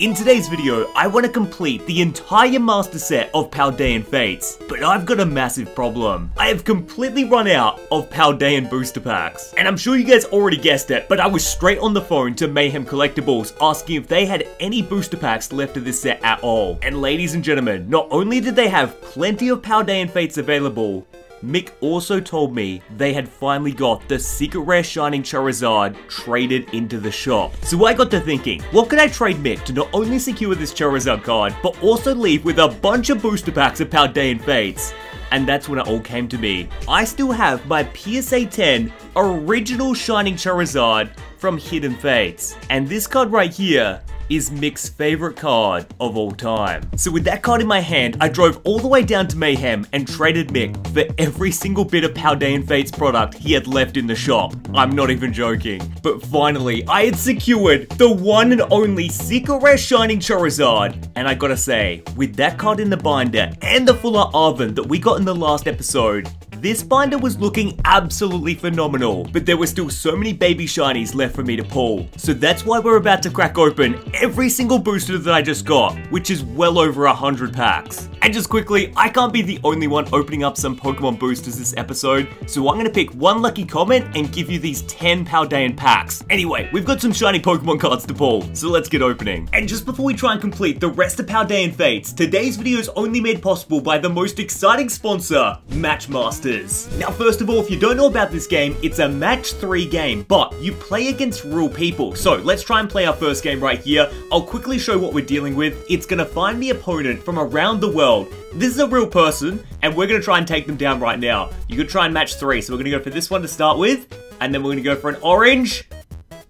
In today's video, I want to complete the entire master set of Paldean Fates, but I've got a massive problem. I have completely run out of Paldean booster packs. And I'm sure you guys already guessed it, but I was straight on the phone to Mayhem Collectibles asking if they had any booster packs left of this set at all. And ladies and gentlemen, not only did they have plenty of Paldean Fates available, Mick also told me they had finally got the secret rare Shining Charizard traded into the shop. So I got to thinking, what could I trade Mick to not only secure this Charizard card, but also leave with a bunch of booster packs of Paldean Fates? And that's when it all came to me. I still have my PSA 10 original Shining Charizard from Hidden Fates. And this card right here is Mick's favorite card of all time. So with that card in my hand, I drove all the way down to Mayhem and traded Mick for every single bit of Paldean Fates product he had left in the shop. I'm not even joking. But finally, I had secured the one and only secret rare Shining Charizard. And I gotta say, with that card in the binder and the full art Arven that we got in the last episode, this binder was looking absolutely phenomenal, but there were still so many baby shinies left for me to pull. So that's why we're about to crack open every single booster that I just got, which is well over 100 packs. And just quickly, I can't be the only one opening up some Pokemon boosters this episode, so I'm gonna pick one lucky comment and give you these 10 Paldean packs. Anyway, we've got some shiny Pokemon cards to pull, so let's get opening. And just before we try and complete the rest of Paldean Fates, today's video is only made possible by the most exciting sponsor, Match Masters. Now, first of all, if you don't know about this game, it's a match 3 game, but you play against real people. So let's try and play our first game right here. I'll quickly show what we're dealing with. It's gonna find the opponent from around the world. This is a real person, and we're gonna try and take them down right now. You could try and match 3, so we're gonna go for this one to start with, and then we're gonna go for an orange.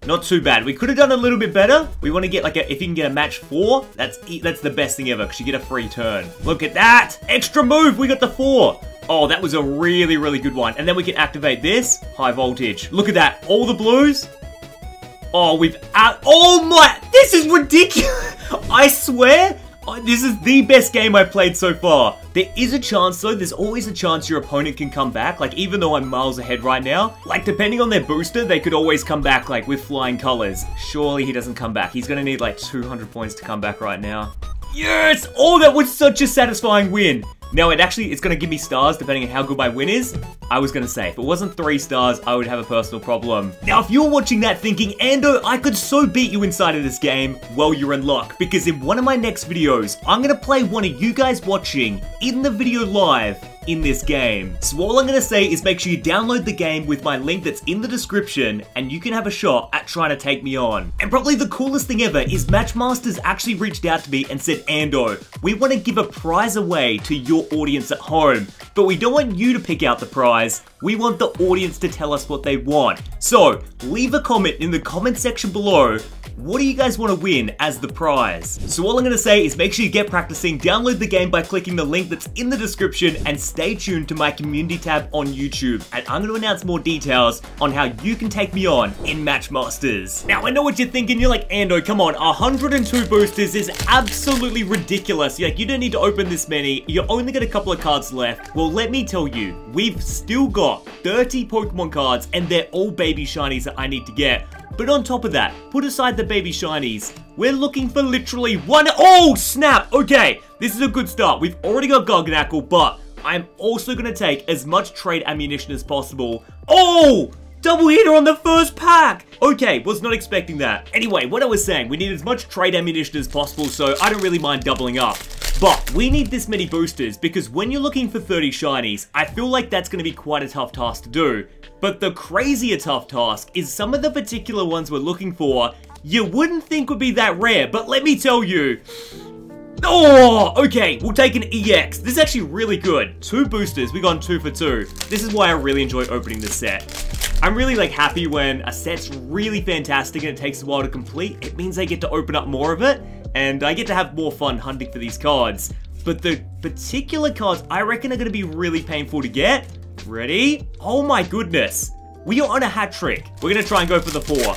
Not too bad. We could have done a little bit better. We want to get like if you can get a match 4, that's the best thing ever, because you get a free turn. Look at that! Extra move! We got the 4! Oh, that was a really, really good one. And then we can activate this. High voltage. Look at that. All the blues. Oh, we've... Oh my... This is ridiculous. I swear... Oh, this is the best game I've played so far. There is a chance though, there's always a chance your opponent can come back, like even though I'm miles ahead right now, like depending on their booster, they could always come back like with flying colors. Surely he doesn't come back. He's gonna need like 200 points to come back right now. Yes! Oh, that was such a satisfying win. Now it's gonna give me stars depending on how good my win is. I was gonna say, if it wasn't 3 stars, I would have a personal problem. Now, if you're watching that thinking, Ando, I could so beat you inside of this game, well, you're in luck, because in one of my next videos, I'm gonna play one of you guys watching in the video live in this game. So all I'm gonna say is make sure you download the game with my link that's in the description, and you can have a shot at trying to take me on. And probably the coolest thing ever is Match Masters actually reached out to me and said, Ando, we wanna give a prize away to your audience at home, but we don't want you to pick out the prize. We want the audience to tell us what they want. So, leave a comment in the comment section below. What do you guys want to win as the prize? So all I'm going to say is make sure you get practicing, download the game by clicking the link that's in the description, and stay tuned to my community tab on YouTube. And I'm going to announce more details on how you can take me on in Match Masters. Now I know what you're thinking, you're like, Ando, come on, 102 boosters is absolutely ridiculous. You're like, you don't need to open this many, you only got a couple of cards left. Well, let me tell you, we've still got 30 Pokemon cards and they're all baby shinies that I need to get. But on top of that, put aside the baby shinies, we're looking for literally one... Oh, snap! Okay, this is a good start. We've already got Garganackle, but I'm also going to take as much trade ammunition as possible. Oh! Double hitter on the first pack! Okay, was not expecting that. Anyway, what I was saying, we need as much trade ammunition as possible, so I don't really mind doubling up. But we need this many boosters, because when you're looking for 30 shinies, I feel like that's going to be quite a tough task to do. But the crazier tough task is some of the particular ones we're looking for you wouldn't think would be that rare, but let me tell you. Oh, okay, we'll take an EX. This is actually really good. 2 boosters, we've gone 2 for 2. This is why I really enjoy opening this set. I'm really like happy when a set's really fantastic and it takes a while to complete. It means I get to open up more of it and I get to have more fun hunting for these cards. But the particular cards I reckon are gonna be really painful to get. Ready? Oh my goodness. We are on a hat trick. We're going to try and go for the 4.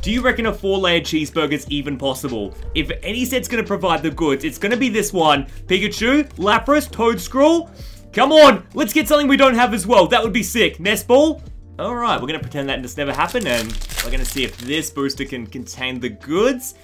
Do you reckon a 4-layer cheeseburger is even possible? If any set's going to provide the goods, it's going to be this one. Pikachu, Lapras, Toadscruel. Come on, let's get something we don't have as well. That would be sick. Nest Ball. Alright, we're going to pretend that just never happened, and we're going to see if this booster can contain the goods.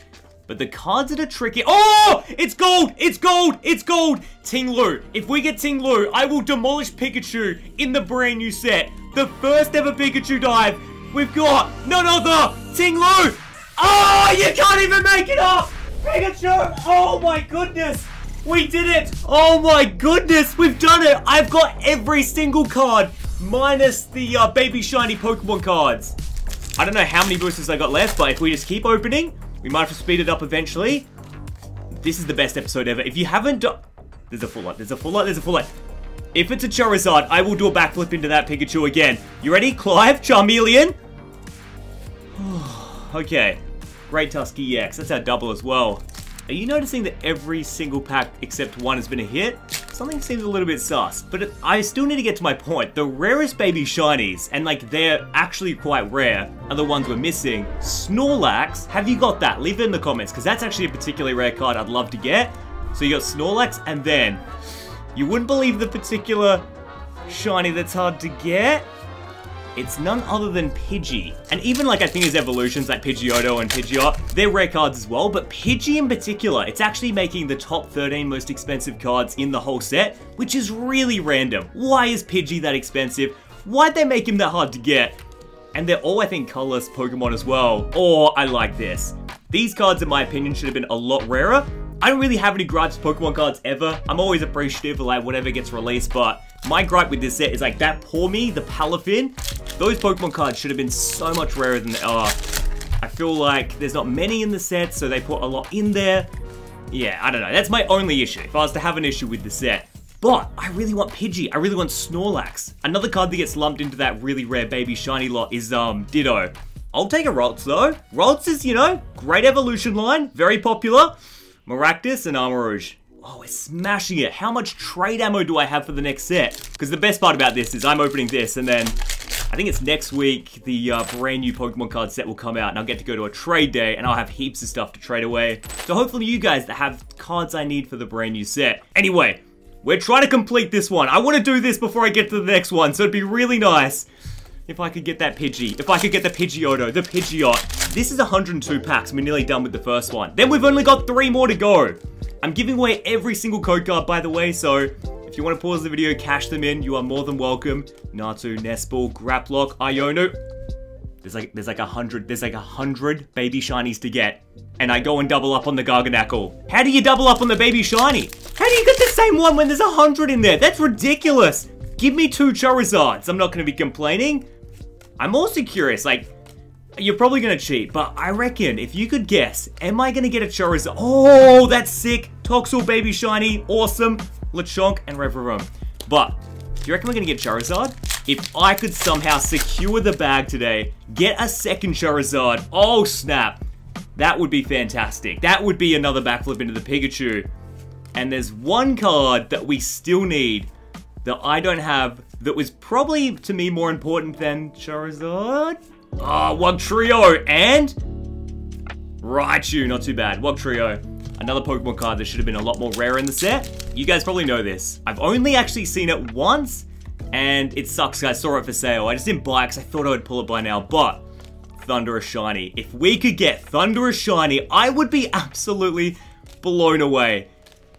But the cards that are tricky... Oh! It's gold! It's gold! It's gold! Tinglu. If we get Tinglu, I will demolish Pikachu in the brand new set. The first ever Pikachu dive. We've got none other! Tinglu! Oh! You can't even make it up! Pikachu! Oh my goodness! We did it! Oh my goodness! We've done it! I've got every single card minus the baby shiny Pokemon cards. I don't know how many boosters I got left, but if we just keep opening... We might have to speed it up eventually. This is the best episode ever. If you haven't done... There's a full lot. There's a full lot. There's a full lot. If it's a Charizard, I will do a backflip into that Pikachu again. You ready? Clive? Charmeleon? Okay. Great Tusky EX. That's our double as well. Are you noticing that every single pack except one has been a hit? Something seems a little bit sus. But I still need to get to my point. The rarest baby shinies, and like they're actually quite rare, are the ones we're missing. Snorlax, have you got that? Leave it in the comments, because that's actually a particularly rare card I'd love to get. So you got Snorlax, and then you wouldn't believe the particular shiny that's hard to get. It's none other than Pidgey. And even like I think his evolutions like Pidgeotto and Pidgeot, they're rare cards as well, but Pidgey in particular, it's actually making the top 13 most expensive cards in the whole set, which is really random. Why is Pidgey that expensive? Why'd they make him that hard to get? And they're all I think colorless Pokemon as well. Or I like this. These cards in my opinion should have been a lot rarer. I don't really have any gripes with Pokemon cards ever. I'm always appreciative of like whatever gets released, but my gripe with this set is like that Pawmie, the Palafin, those Pokemon cards should have been so much rarer than they are. I feel like there's not many in the set, so they put a lot in there. Yeah, I don't know. That's my only issue, if I was to have an issue with the set. But I really want Pidgey. I really want Snorlax. Another card that gets lumped into that really rare baby shiny lot is Ditto. I'll take a Ralts though. Ralts is, you know, great evolution line, very popular. Maractus and Armourouge. Oh, we're smashing it. How much trade ammo do I have for the next set? Because the best part about this is I'm opening this and then I think it's next week the brand new Pokemon card set will come out and I'll get to go to a trade day and I'll have heaps of stuff to trade away. So hopefully you guys that have cards I need for the brand new set. Anyway, we're trying to complete this one. I want to do this before I get to the next one, so it'd be really nice if I could get that Pidgey. If I could get the Pidgeotto, the Pidgeot. This is 102 packs. We're nearly done with the first one. Then we've only got 3 more to go. I'm giving away every single code card, by the way, so if you want to pause the video, cash them in. You are more than welcome. Natu, Nespal, Graplock, Iono. There's like a hundred baby shinies to get. And I go and double up on the Garganackle. How do you double up on the baby shiny? How do you get the same one when there's 100 in there? That's ridiculous. Give me 2 Charizards. I'm not going to be complaining. I'm also curious, like, you're probably going to cheat, but I reckon if you could guess, am I going to get a Charizard? Oh, that's sick. Toxel, baby shiny, awesome. Lechonk and Reverum. But, do you reckon we're going to get Charizard? If I could somehow secure the bag today, get a second Charizard, oh snap. That would be fantastic. That would be another backflip into the Pikachu. And there's one card that we still need that I don't have that was probably, to me, more important than Charizard. Ah, Wugtrio and Raichu, not too bad. Wugtrio, another Pokemon card that should have been a lot more rare in the set. You guys probably know this. I've only actually seen it once, and it sucks, guys. I saw it for sale. I just didn't buy it because I thought I would pull it by now, but Thundurus Shiny. If we could get Thundurus Shiny, I would be absolutely blown away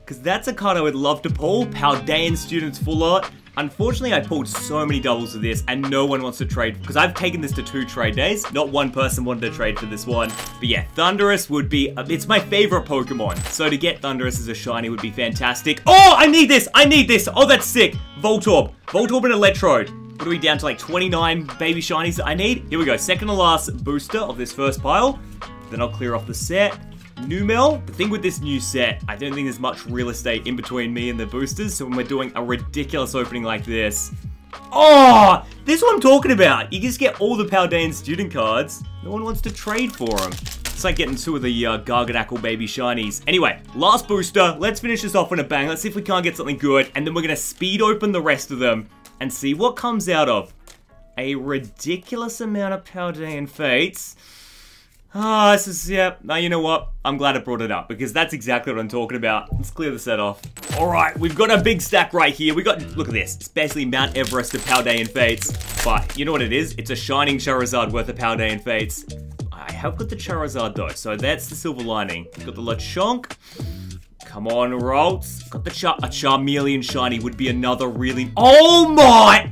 because that's a card I would love to pull. Paldean Students Full Art. Unfortunately, I pulled so many doubles of this and no one wants to trade because I've taken this to 2 trade days. Not one person wanted to trade for this one. But yeah, Thundurus would be, it's my favorite Pokemon. So to get Thundurus as a shiny would be fantastic. Oh, I need this. I need this. Oh, that's sick. Voltorb. Voltorb and Electrode. What are we down to, like 29 baby shinies that I need? Here we go. Second to last booster of this first pile. Then I'll clear off the set. Numel, the thing with this new set, I don't think there's much real estate in between me and the boosters, so when we're doing a ridiculous opening like this. Oh, this is what I'm talking about. You just get all the Paldean student cards. No one wants to trade for them. It's like getting 2 of the Garganackle baby shinies. Anyway, last booster. Let's finish this off on a bang. Let's see if we can't get something good, and then we're going to speed open the rest of them and see what comes out of a ridiculous amount of Paldean Fates. Ah, this is, yeah, now you know what? I'm glad I brought it up because that's exactly what I'm talking about. Let's clear the set off. All right, we've got a big stack right here. We got, look at this. It's basically Mount Everest of Paldean Fates. But you know what it is? It's a Shining Charizard worth of Paldean Fates. I have got the Charizard though, so that's the silver lining. Got the Lechonk. Come on, Ralts. Got the Charmeleon shiny would be another really... Oh my!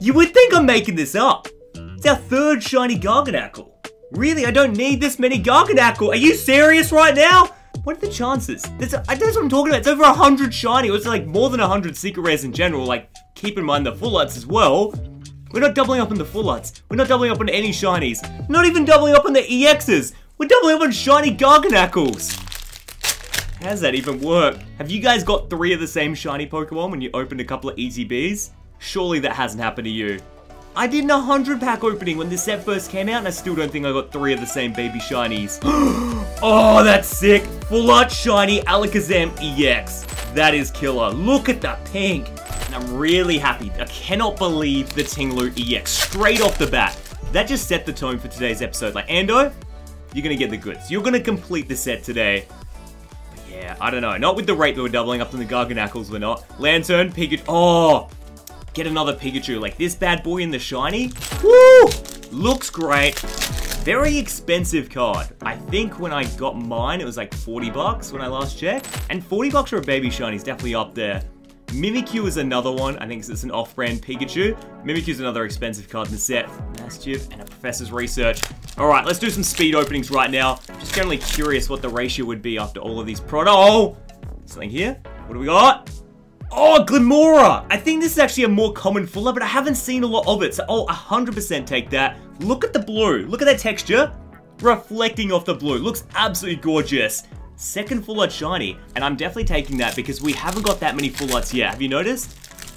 You would think I'm making this up. It's our third shiny Garganackle. Really, I don't need this many Garganackle. Are you serious right now? What are the chances? That's what I'm talking about. It's over 100 shiny. It's like more than 100 secret rares in general. Like, keep in mind the full arts as well. We're not doubling up on the full arts. We're not doubling up on any shinies. Not even doubling up on the EXs. We're doubling up on shiny Garganackles. How does that even work? Have you guys got three of the same shiny Pokemon when you opened a couple of ETBs? Surely that hasn't happened to you. I did an 100-pack opening when this set first came out, and I still don't think I got three of the same baby shinies. Oh, that's sick. Full Art Shiny Alakazam EX. That is killer. Look at that pink. And I'm really happy. I cannot believe the Tinglu EX straight off the bat. That just set the tone for today's episode. Like, Ando, you're going to get the goods. You're going to complete the set today. But yeah, I don't know. Not with the rate that we're doubling up on the Garganackles, we're not. Lantern, Pikachu. Oh! Get another Pikachu, like this bad boy in the shiny. Woo! Looks great. Very expensive card. I think when I got mine, it was like 40 bucks when I last checked. And 40 bucks for a baby shiny is definitely up there. Mimikyu is another one. I think it's an off-brand Pikachu. Mimikyu is another expensive card in the set. Mastiff and a Professor's Research. All right, let's do some speed openings right now. Just generally curious what the ratio would be after all of these products. Oh! Something here. What do we got? Oh, Glimora! I think this is actually a more common fuller, but I haven't seen a lot of it, so oh, 100% take that. Look at the blue. Look at that texture. Reflecting off the blue. Looks absolutely gorgeous. Second full art shiny, and I'm definitely taking that because we haven't got that many full arts yet. Have you noticed?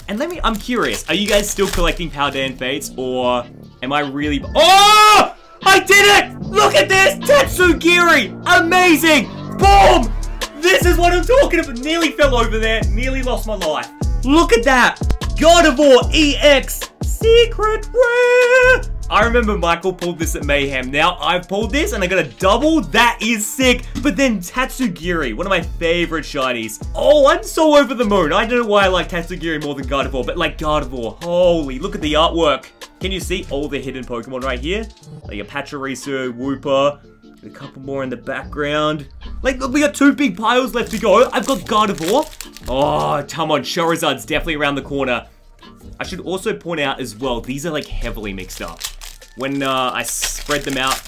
And I'm curious. Are you guys still collecting Paldean Fates, or am I really... Oh! I did it! Look at this! Tatsugiri! Amazing! Boom! This is what I'm talking about. Nearly fell over there. Nearly lost my life. Look at that. Gardevoir EX Secret Rare. I remember Michael pulled this at Mayhem. Now I've pulled this and I got a double. That is sick. But then Tatsugiri, one of my favorite shinies. Oh, I'm so over the moon. I don't know why I like Tatsugiri more than Gardevoir, but like Gardevoir. Holy, look at the artwork. Can you see all the hidden Pokemon right here? Like a Pachirisu, Wooper. A couple more in the background. Like, look, we got two big piles left to go. I've got Gardevoir. Oh, come on. Charizard's definitely around the corner. I should also point out as well, these are, like, heavily mixed up. When I spread them out,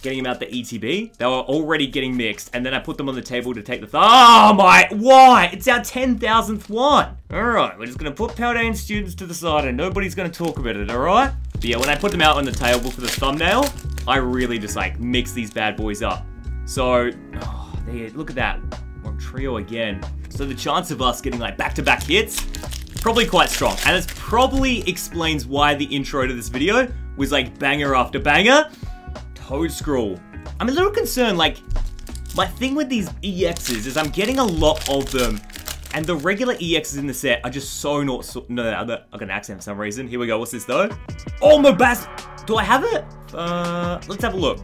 getting them out the ETB, they were already getting mixed. And then I put them on the table to take the... Oh, my... Why? It's our 10,000th one. All right. We're just going to put Paldean students to the side and nobody's going to talk about it, all right? But, yeah, when I put them out on the table for the thumbnail... I really just like mix these bad boys up. So, oh, there, look at that. We're on trio again. So the chance of us getting like back-to-back hits, probably quite strong. And this probably explains why the intro to this video was like banger after banger. Toadscruel. I'm a little concerned, like my thing with these EXs is I'm getting a lot of them and the regular EXs in the set are just so not, so, no, I got an accent for some reason. Here we go, what's this though? Oh my bass, do I have it? Let's have a look.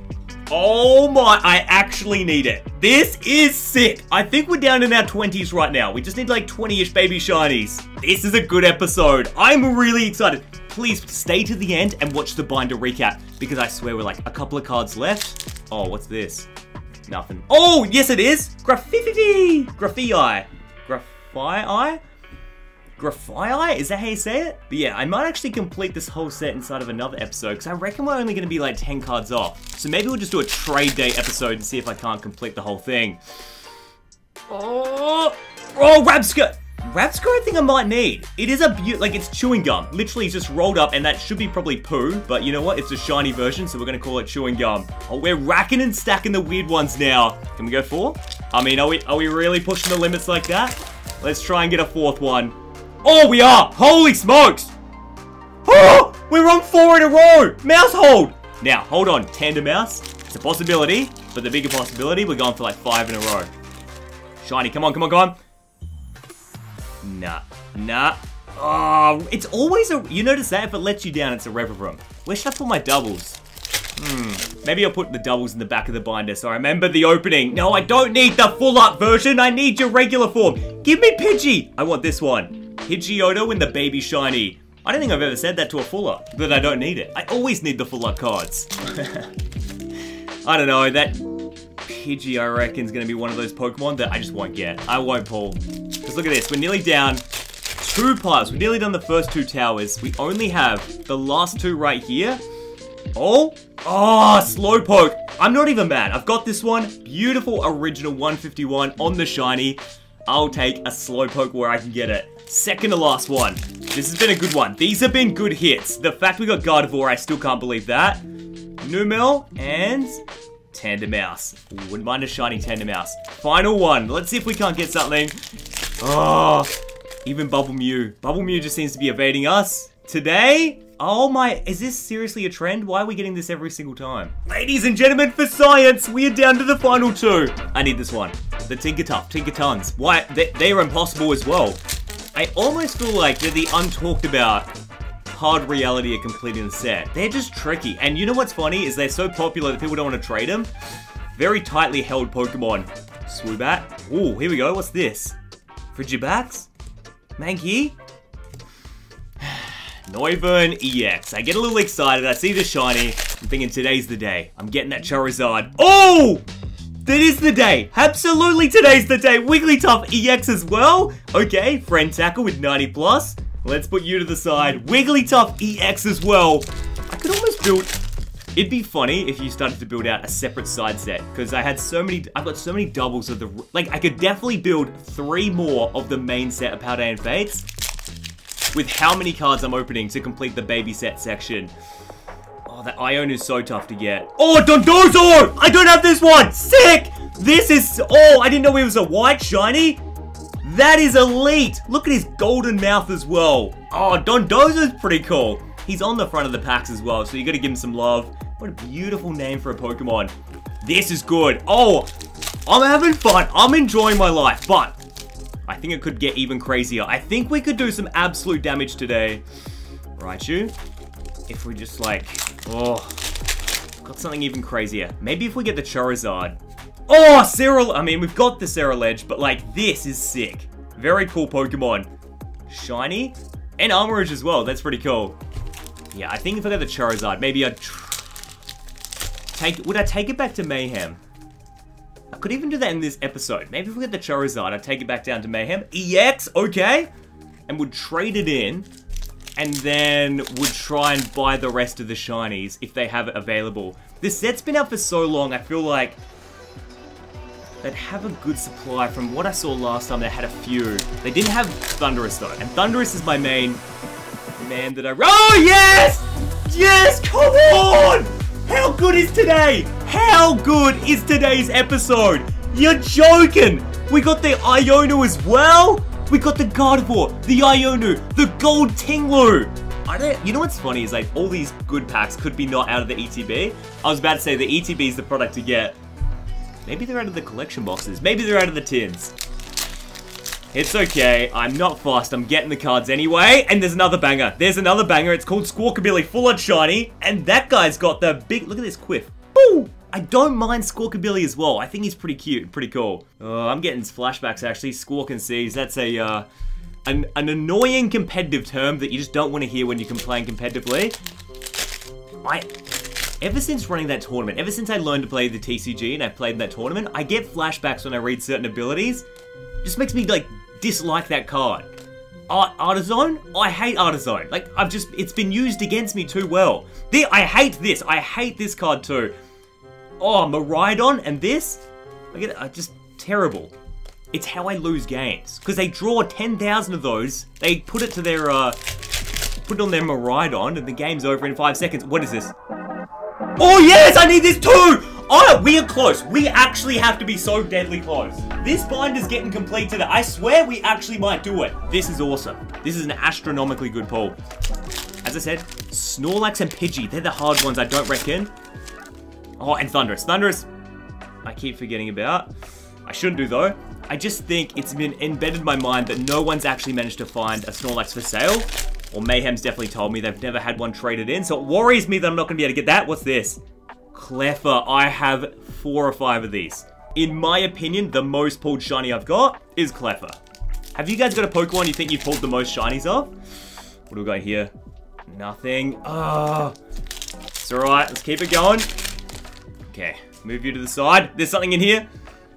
Oh my, I actually need it. This is sick. I think we're down in our 20s right now. We just need like 20-ish baby shinies. This is a good episode. I'm really excited. Please stay to the end and watch the binder recap because I swear we're like a couple of cards left. Oh, what's this? Nothing. Oh, yes it is. Graffiti. Graffii. Graffii? Graffiti? Is that how you say it? But yeah, I might actually complete this whole set inside of another episode because I reckon we're only going to be like 10 cards off. So maybe we'll just do a trade day episode and see if I can't complete the whole thing. Oh, oh, Rabsco! Rabsco I think I might need. It is a beaut, like it's chewing gum. Literally it's just rolled up and that should be probably poo, but you know what? It's a shiny version, so we're going to call it chewing gum. Oh, we're racking and stacking the weird ones now. Can we go four? I mean, are we really pushing the limits like that? Let's try and get a fourth one. Oh, we are! Holy smokes! Oh! We're on four in a row! Mouse hold! Now, hold on, Tandem Mouse. It's a possibility, but the bigger possibility, we're going for like five in a row. Shiny, come on, come on, come on. Nah, nah. Oh, it's always a... You notice that? If it lets you down, it's a Reviram. Where should I put my doubles? Maybe I'll put the doubles in the back of the binder so I remember the opening. No, I don't need the full-up version. I need your regular form. Give me Pidgey! I want this one. Pidgeotto in the baby shiny. I don't think I've ever said that to a full art, but I don't need it. I always need the full art cards. I don't know, that Pidgey, I reckon, is going to be one of those Pokemon that I just won't get. I won't pull. Because look at this, we're nearly down 2 piles. We've nearly done the first 2 towers. We only have the last 2 right here. Oh, Slowpoke. I'm not even mad. I've got this one. Beautiful original 151 on the shiny. I'll take a Slowpoke where I can get it. Second to last one. This has been a good one. These have been good hits. The fact we got Gardevoir, I still can't believe that. Numel and Tandemouse. Ooh, wouldn't mind a shiny Tandemouse. Final one. Let's see if we can't get something. Oh, even Bubble Mew. Bubble Mew just seems to be evading us today. Oh my, is this seriously a trend? Why are we getting this every single time? Ladies and gentlemen, for science, we are down to the final 2. I need this one. The Tinkertuff, Tinkertons. Why, they are impossible as well. I almost feel like they're the untalked about hard reality of completing the set. They're just tricky. And you know what's funny is they're so popular that people don't want to trade them. Very tightly held Pokemon. Swoobat. Ooh, here we go, what's this? Frigibax? Mankey? Noivern EX. I get a little excited. I see the shiny. I'm thinking today's the day. I'm getting that Charizard. Oh! That is the day. Absolutely today's the day. Wigglytuff EX as well. Okay, Friend Tackle with 90 plus. Let's put you to the side. Wigglytuff EX as well. I could almost build... It'd be funny if you started to build out a separate side set because I had so many... I've got so many doubles of the... Like, I could definitely build 3 more of the main set of Paldean Fates. With how many cards I'm opening to complete the baby set section. Oh, that Ion is so tough to get. Oh, Dondozo! I don't have this one! Sick! This is... Oh, I didn't know it was a white shiny. That is elite! Look at his golden mouth as well. Oh, Dondozo's pretty cool. He's on the front of the packs as well, so you gotta give him some love. What a beautiful name for a Pokemon. This is good. Oh, I'm having fun. I'm enjoying my life, but... I think it could get even crazier. I think we could do some absolute damage today. Raichu? If we just like... Oh. Got something even crazier. Maybe if we get the Charizard. Oh, Serral... I mean, we've got the Serraledge, but like, this is sick. Very cool Pokemon. Shiny. And Armorage as well. That's pretty cool. Yeah, I think if I get the Charizard, maybe I'd... Would I take it back to Mayhem? I could even do that in this episode. Maybe if we get the Charizard, I'd take it back down to Mayhem. EX, okay. And we'd trade it in. And then would try and buy the rest of the shinies if they have it available. This set's been out for so long, I feel like... They'd have a good supply. From what I saw last time, they had a few. They didn't have Thundurus though. And Thundurus is my main... Man that I... Oh, yes! Yes, come on! How good is today? How good is today's episode? You're joking! We got the Ionu as well? We got the Gardevoir, the Ionu, the Gold Tinglu! You know what's funny is like all these good packs could be not out of the ETB. I was about to say the ETB is the product to get. Maybe they're out of the collection boxes. Maybe they're out of the tins. It's okay. I'm not fast. I'm getting the cards anyway. And there's another banger. There's another banger. It's called Squawkabilly Full Art Shiny. And that guy's got the big... Look at this Quiff. Boom! I don't mind Squawkabilly as well. I think he's pretty cute, pretty cool. Oh, I'm getting flashbacks actually. Squawk and Seize, that's a, an annoying competitive term that you just don't want to hear when you're playing competitively. Ever since running that tournament, ever since I learned to play the TCG and I played in that tournament, I get flashbacks when I read certain abilities. It just makes me, like, dislike that card. Artisan? I hate Artisan. Like, I've just, it's been used against me too well. I hate this. I hate this card too. Oh, Maridon and this? I just terrible. It's how I lose games. Because they draw 10,000 of those. They put it to their, put it on their Maridon and the game's over in 5 seconds. What is this? Oh yes, I need this too! Oh, we are close. We actually have to be so deadly close. This bind is getting complete today. I swear we actually might do it. This is awesome. This is an astronomically good pull. As I said, Snorlax and Pidgey. They're the hard ones I don't reckon. Oh, and Thundurus. Thundurus, I keep forgetting about. I shouldn't do though. I just think it's been embedded in my mind that no one's actually managed to find a Snorlax for sale. Or Mayhem's definitely told me they've never had one traded in. So it worries me that I'm not gonna be able to get that. What's this? Cleffa. I have 4 or 5 of these. In my opinion, the most pulled shiny I've got is Cleffa. Have you guys got a Pokemon you think you've pulled the most shinies of? What do we got here? Nothing. It's all right, let's keep it going. Okay, move you to the side. There's something in here.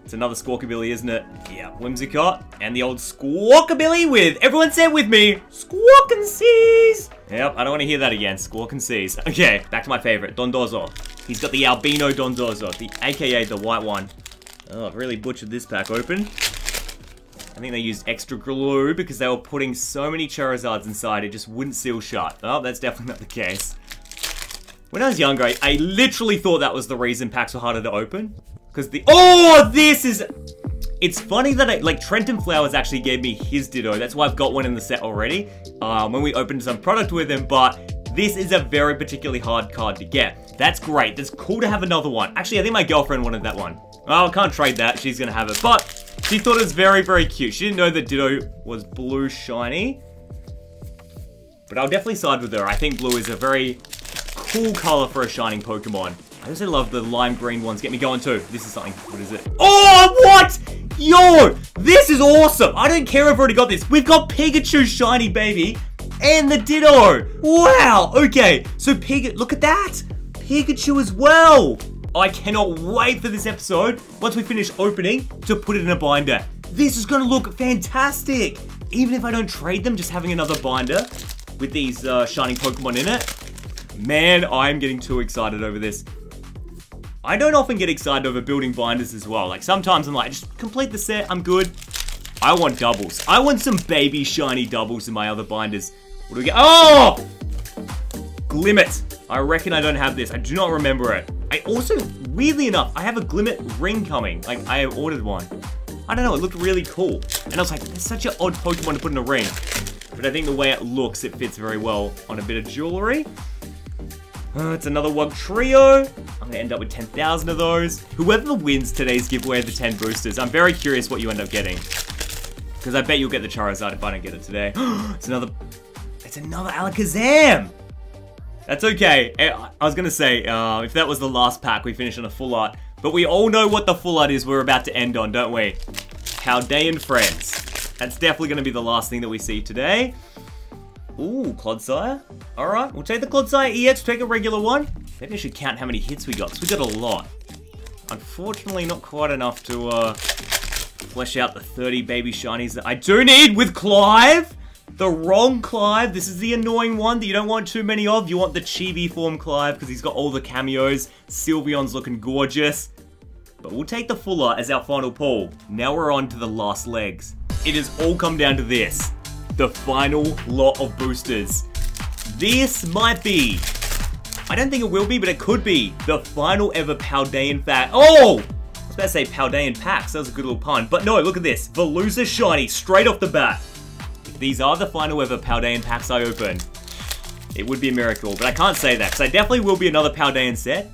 It's another Squawkabilly, isn't it? Yeah, Whimsicott. And the old Squawkabilly with, everyone say it with me, Squawk and Seize. Yep, I don't want to hear that again. Squawk and Seize. Okay, back to my favorite, Dondozo. He's got the albino Dondozo, the AKA the white one. Oh, I've really butchered this pack open. I think they used extra glue because they were putting so many Charizards inside, it just wouldn't seal shut. Oh, that's definitely not the case. When I was younger, I literally thought that was the reason packs were harder to open. Because the- Oh, this is- It's funny that Trenton Flowers actually gave me his Ditto. That's why I've got one in the set already. When we opened some product with him, but this is a very particularly hard card to get. That's great. That's cool to have another one. Actually, I think my girlfriend wanted that one. Oh, I can't trade that. She's gonna have it, but she thought it was very, very cute. She didn't know that Ditto was blue shiny. But I'll definitely side with her. I think blue is a very cool color for a shining Pokemon. I also love the lime green ones. Get me going too. This is something. What is it? Oh, what? Yo, this is awesome. I don't care if I've already got this. We've got Pikachu shiny, baby. And the Ditto. Wow. Okay. So Pikachu, look at that. Pikachu as well. I cannot wait for this episode, once we finish opening, to put it in a binder. This is going to look fantastic. Even if I don't trade them, just having another binder with these shining Pokemon in it. Man, I'm getting too excited over this. I don't often get excited over building binders as well. Like, sometimes I'm like, just complete the set, I'm good. I want doubles. I want some baby shiny doubles in my other binders. What do we get? Oh! Glimmet. I reckon I don't have this. I do not remember it. I also, weirdly enough, I have a Glimmet ring coming. Like, I have ordered one. I don't know, it looked really cool. And I was like, that's such an odd Pokemon to put in a ring. But I think the way it looks, it fits very well on a bit of jewelry. It's another Wugtrio. I'm gonna end up with 10,000 of those. Whoever wins today's giveaway of the 10 boosters, I'm very curious what you end up getting. Because I bet you'll get the Charizard if I don't get it today. It's another Alakazam! That's okay. I was gonna say, if that was the last pack, we finish on a full art. But we all know what the full art is we're about to end on, don't we? Paldean Fates. That's definitely gonna be the last thing that we see today. Ooh, Clodsire. Alright, we'll take the Clodsire EX, take a regular one. Maybe I should count how many hits we got, because we got a lot. Unfortunately, not quite enough to flesh out the 30 baby shinies that I do need with Clive! The wrong Clive, this is the annoying one that you don't want too many of. You want the chibi form Clive, because he's got all the cameos. Sylveon's looking gorgeous. But we'll take the fuller as our final pull. Now we're on to the last legs. It has all come down to this. The final lot of boosters. This might be, I don't think it will be, but it could be the final ever Paldean Fates. Oh! I was about to say Paldean packs, that was a good little pun. But no, look at this. Veluza shiny, straight off the bat. If these are the final ever Paldean packs I open, it would be a miracle, but I can't say that, because I definitely will be another Paldean set.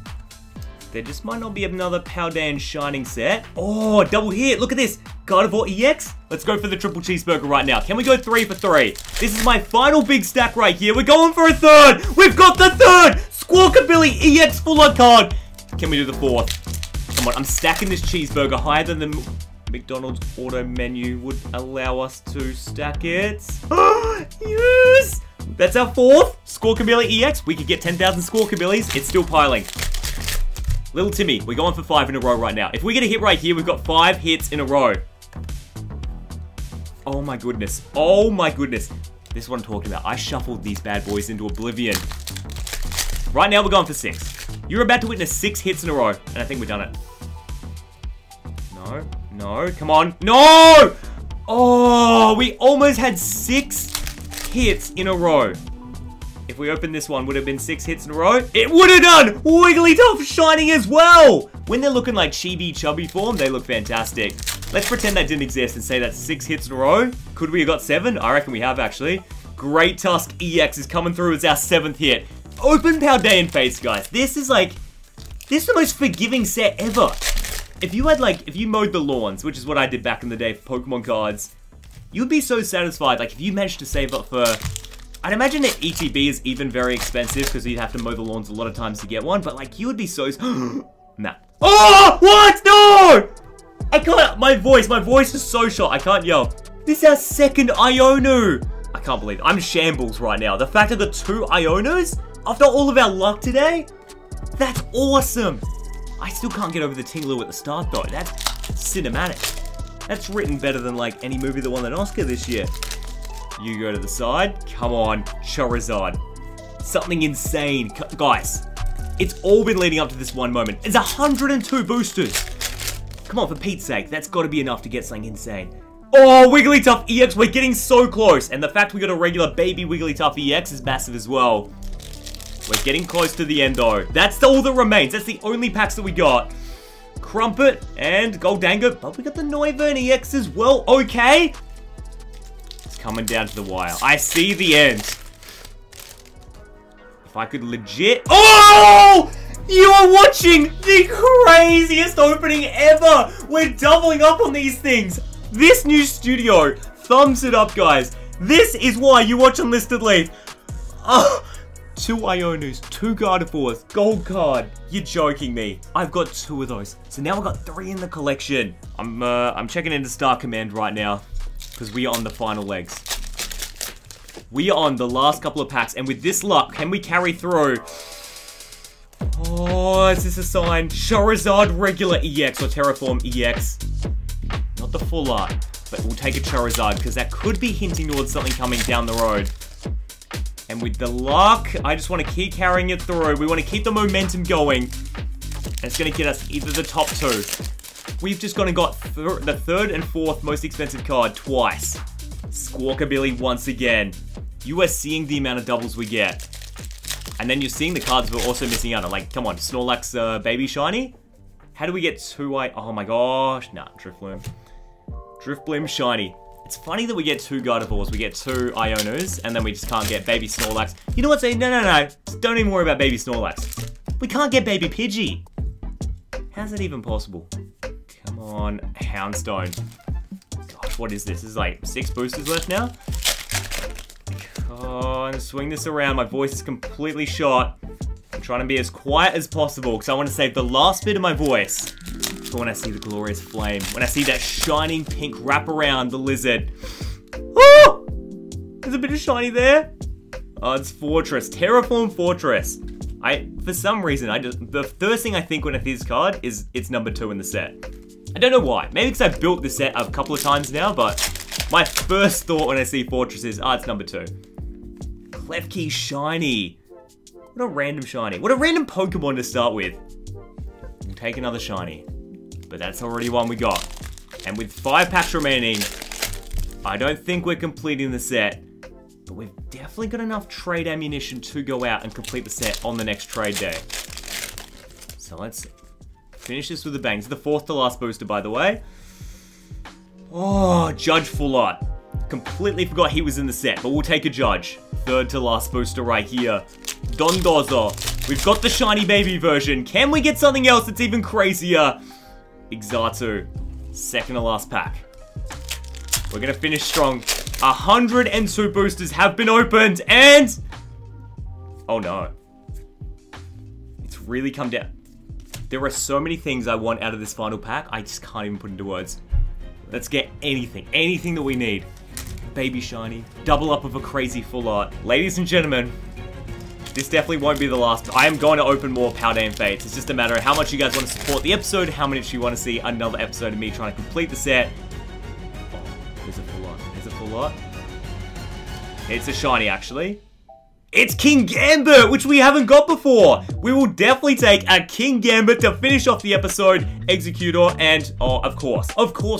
There just might not be another Paldean Shining set. Oh, double hit. Look at this. Gardevoir EX. Let's go for the triple cheeseburger right now. Can we go 3 for 3? This is my final big stack right here. We're going for a third. We've got the third. Squawkabilly EX full art card. Can we do the fourth? Come on, I'm stacking this cheeseburger higher than the McDonald's auto menu would allow us to stack it. Oh, yes. That's our fourth. Squawkabilly EX. We could get 10,000 Squawkabillies. It's still piling. Little Timmy, we're going for 5 in a row right now. If we get a hit right here, we've got 5 hits in a row. Oh my goodness. Oh my goodness. This is what I'm talking about. I shuffled these bad boys into oblivion. Right now, we're going for 6. You're about to witness 6 hits in a row, and I think we've done it. No, no, come on. No! Oh, we almost had 6 hits in a row. If we opened this one, would have been 6 hits in a row. It would have done! Wigglytuff shining as well! When they're looking like chibi chubby form, they look fantastic. Let's pretend that didn't exist and say that's 6 hits in a row. Could we have got 7? I reckon we have, actually. Great Tusk EX is coming through as our 7th hit. Open Paldean Fates, guys. This is the most forgiving set ever. If you mowed the lawns, which is what I did back in the day for Pokemon cards, you'd be so satisfied. Like, if you managed to save up for, I'd imagine that ETB is even very expensive because you'd have to mow the lawns a lot of times to get one, but like, you would be so nah. Oh, what? No! I can't, my voice is so short, I can't yell. This is our 2nd Ionu. I can't believe it. I'm shambles right now. The fact of the 2 Ionos, after all of our luck today, that's awesome. I still can't get over the Tinglou at the start though. That's cinematic. That's written better than like any movie that won an Oscar this year. You go to the side. Come on, Charizard. Something insane. Guys, it's all been leading up to this one moment. It's 102 boosters. Come on, for Pete's sake, that's got to be enough to get something insane. Oh, Wigglytuff EX, we're getting so close. And the fact we got a regular baby Wigglytuff EX is massive as well. We're getting close to the end though. That's all that remains. That's the only packs that we got. Crumpet and Goldango, but we got the Noivern EX as well. Okay. It's coming down to the wire. I see the end. If I could legit... Oh! You are watching the craziest opening ever. We're doubling up on these things. This new studio, thumbs it up, guys. This is why you watch Unlisted Leaf. Oh, two Ionus, two Gardevoirs, gold card. You're joking me. I've got two of those. So now I've got three in the collection. I'm checking into Star Command right now because we are on the final legs. We are on the last couple of packs, and with this luck, can we carry through? Oh, is this a sign? Charizard regular EX or Terraform EX? Not the full art, but we'll take a Charizard because that could be hinting towards something coming down the road. And with the luck, I just want to keep carrying it through. We want to keep the momentum going. And it's going to get us either the top two. We've just gone and got the third and fourth most expensive card twice. Squawkabilly once again. You are seeing the amount of doubles we get. And then you're seeing the cards we're also missing out on. Like, come on, Snorlax Baby Shiny? How do we get oh my gosh. Nah, Drifloom. Drifblim Shiny. It's funny that we get two Gardevoirs, we get two Ionus, and then we just can't get Baby Snorlax. You know what, saying? No. Just don't even worry about Baby Snorlax. We can't get Baby Pidgey. How's that even possible? Come on, Houndstone. Gosh, what is this? This is like 6 boosters left now? Oh, I'm gonna swing this around. My voice is completely shot. I'm trying to be as quiet as possible because I want to save the last bit of my voice. But when I see the glorious flame, when I see that shining pink wrap around the lizard. Oh! There's a bit of shiny there. Oh, it's Fortress. Terraform Fortress. For some reason, the first thing I think when I see this card is it's number 2 in the set. I don't know why. Maybe because I've built this set a couple of times now, but my first thought when I see Fortress is, ah, it's number 2. Klefki Shiny. What a random shiny. What a random Pokemon to start with. We'll take another shiny. But that's already one we got. And with 5 packs remaining, I don't think we're completing the set. But we've definitely got enough trade ammunition to go out and complete the set on the next trade day. So let's finish this with a bang. It's the 4th to last booster, by the way. Oh, Judge Fullart. Completely forgot he was in the set, but we'll take a Judge. 3rd to last booster right here. Dondozo. We've got the shiny baby version. Can we get something else that's even crazier? Exatu, 2nd to last pack. We're gonna finish strong. 102 boosters have been opened and... oh no. It's really come down. There are so many things I want out of this final pack, I just can't even put into words. Let's get anything that we need. Baby shiny, double up of a crazy full art. Ladies and gentlemen, this definitely won't be the last. I am going to open more Paldean Fates. It's just a matter of how much you guys want to support the episode, how much you want to see another episode of me trying to complete the set. Oh, there's a full lot. There's a full lot. It's a shiny, actually. It's King Gambit, which we haven't got before. We will definitely take a King Gambit to finish off the episode. Executor and, oh, of course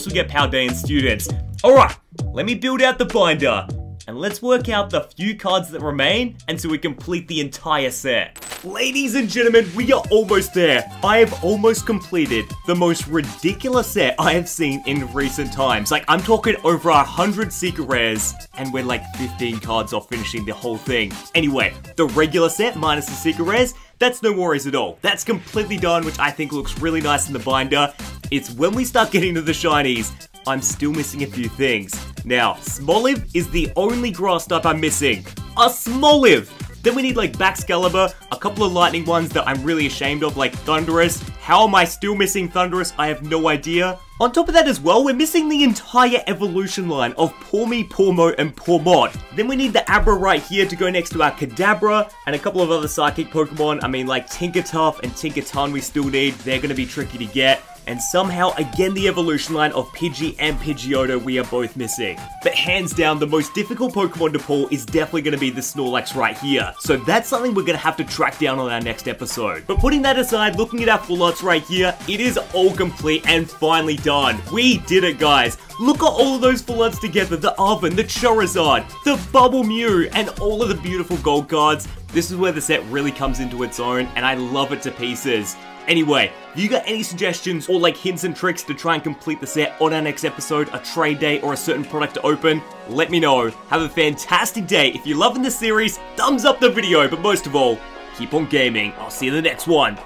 we get Paldean Students. All right, let me build out the binder. And let's work out the few cards that remain until we complete the entire set. Ladies and gentlemen, we are almost there. I have almost completed the most ridiculous set I have seen in recent times. Like, I'm talking over 100 secret rares, and we're like 15 cards off finishing the whole thing. Anyway, the regular set minus the secret rares, that's no worries at all. That's completely done, which I think looks really nice in the binder. It's when we start getting to the shinies, I'm still missing a few things. Now, Smoliv is the only grass type I'm missing. A Smoliv! Then we need like Baxcalibur, a couple of lightning ones that I'm really ashamed of, like Thundurus, How am I still missing Thundurus? I have no idea. On top of that as well, we're missing the entire evolution line of Pawmie, Pawmo, and Pawmod. Then we need the Abra right here to go next to our Kadabra, and a couple of other Psychic Pokemon. I mean, like Tinkertuff and Tinkerton we still need. They're going to be tricky to get. And somehow, again, the evolution line of Pidgey and Pidgeotto we are both missing. But hands down, the most difficult Pokemon to pull is definitely going to be the Snorlax right here. So that's something we're going to have to track down on our next episode. But putting that aside, looking at our full lots right here, it is all complete and finally done. We did it, guys. Look at all of those full arts together, the Oven, the Charizard, the Bubble Mew, and all of the beautiful gold cards. This is where the set really comes into its own, and I love it to pieces. Anyway, if you got any suggestions or like hints and tricks to try and complete the set on our next episode, a trade day, or a certain product to open, let me know. Have a fantastic day. If you're loving this series, thumbs up the video, but most of all, keep on gaming. I'll see you in the next one.